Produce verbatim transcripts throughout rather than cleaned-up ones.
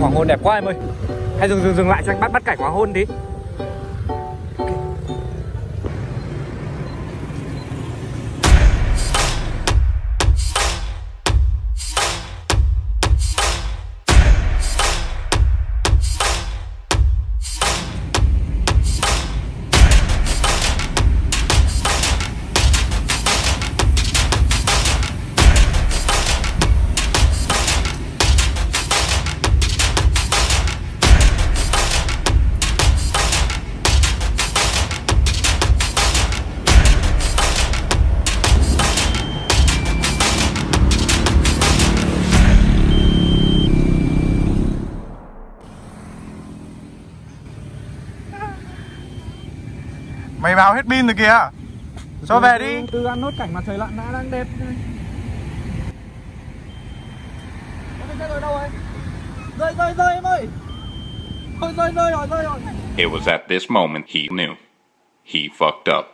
cảnh hoàng hôn đẹp quá em ơi. Hay dừng dừng dừng lại cho anh bắt bắt cảnh hoàng hôn tí. Mày vào hết pin rồi kìa. Cho về đi. Từ ăn nốt cảnh mặt trời lặn đã, đang đẹp. Rơi rơi rơi em ơi. Rơi rơi rơi rồi rơi rồi. It was at this moment he knew. He fucked up.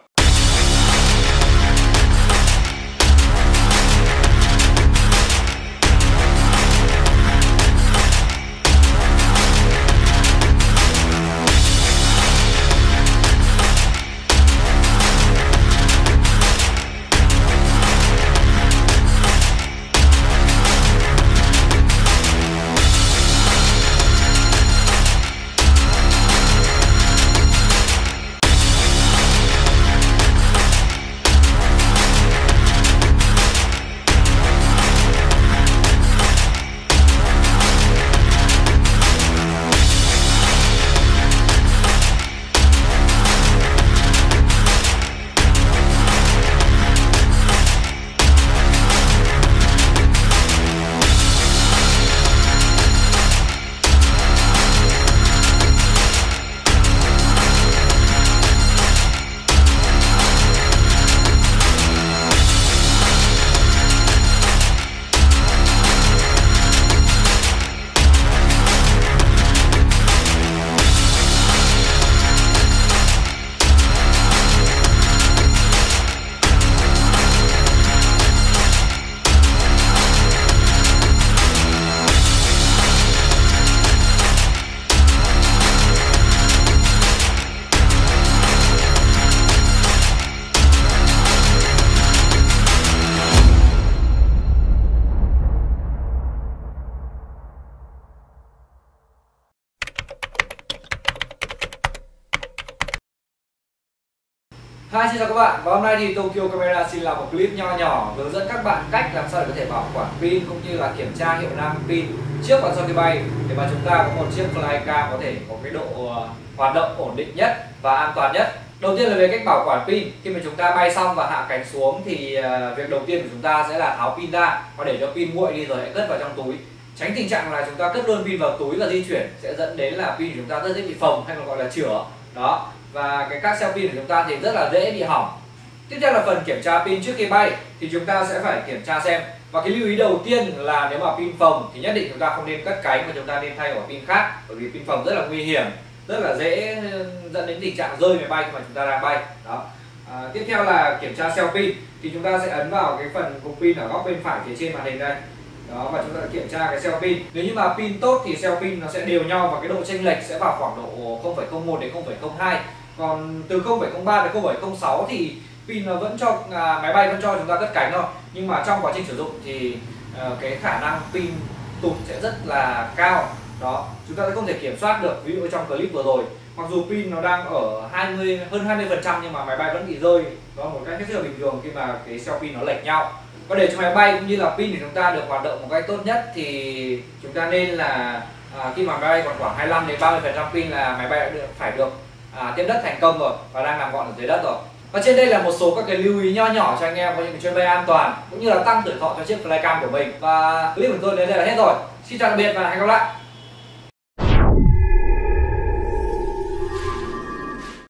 Hi, xin chào các bạn. Và hôm nay thì Tokyo Camera xin làm một clip nho nhỏ hướng dẫn các bạn cách làm sao để có thể bảo quản pin cũng như là kiểm tra hiệu năng pin trước và sau khi bay để mà chúng ta có một chiếc Flycam có thể có cái độ hoạt động ổn định nhất và an toàn nhất. Đầu tiên là về cách bảo quản pin. Khi mà chúng ta bay xong và hạ cánh xuống thì việc đầu tiên của chúng ta sẽ là tháo pin ra và để cho pin nguội đi rồi hãy cất vào trong túi. Tránh tình trạng là chúng ta cất luôn pin vào túi và di chuyển sẽ dẫn đến là pin của chúng ta rất dễ bị phồng hay còn gọi là chửa. Đó. Và cái các cell pin của chúng ta thì rất là dễ bị hỏng. Tiếp theo là phần kiểm tra pin trước khi bay thì chúng ta sẽ phải kiểm tra xem. Và cái lưu ý đầu tiên là nếu mà pin phồng thì nhất định chúng ta không nên cất cánh mà chúng ta nên thay vào pin khác, bởi vì pin phồng rất là nguy hiểm, rất là dễ dẫn đến tình trạng rơi máy bay khi mà chúng ta đang bay. Đó. À, tiếp theo là kiểm tra cell pin thì chúng ta sẽ ấn vào cái phần cục pin ở góc bên phải phía trên màn hình đây. Đó, và chúng ta kiểm tra cái cell pin. Nếu như mà pin tốt thì cell pin nó sẽ đều nhau và cái độ chênh lệch sẽ vào khoảng độ không phẩy không một đến không phẩy không hai. Còn từ không phẩy không ba đến không phẩy không sáu thì pin nó vẫn cho à, máy bay vẫn cho chúng ta cất cánh thôi. Nhưng mà trong quá trình sử dụng thì à, cái khả năng pin tụt sẽ rất là cao. Đó, chúng ta sẽ không thể kiểm soát được. Ví dụ trong clip vừa rồi, mặc dù pin nó đang ở hai mươi hơn hai mươi phần trăm nhưng mà máy bay vẫn bị rơi. Đó là một cách rất là bình thường khi mà cái cell pin nó lệch nhau. Và để cho máy bay cũng như là pin của chúng ta được hoạt động một cách tốt nhất thì chúng ta nên là à, khi mà máy bay còn khoảng hai mươi lăm đến ba mươi phần trăm pin là máy bay đã được, phải được à, tiếp đất thành công rồi và đang nằm gọn ở dưới đất rồi. Và trên đây là một số các cái lưu ý nho nhỏ cho anh em có những chuyến bay an toàn cũng như là tăng tuổi thọ cho chiếc Flycam của mình. Và clip của tôi đến đây là hết rồi. Xin chào tạm biệt và hẹn gặp lại.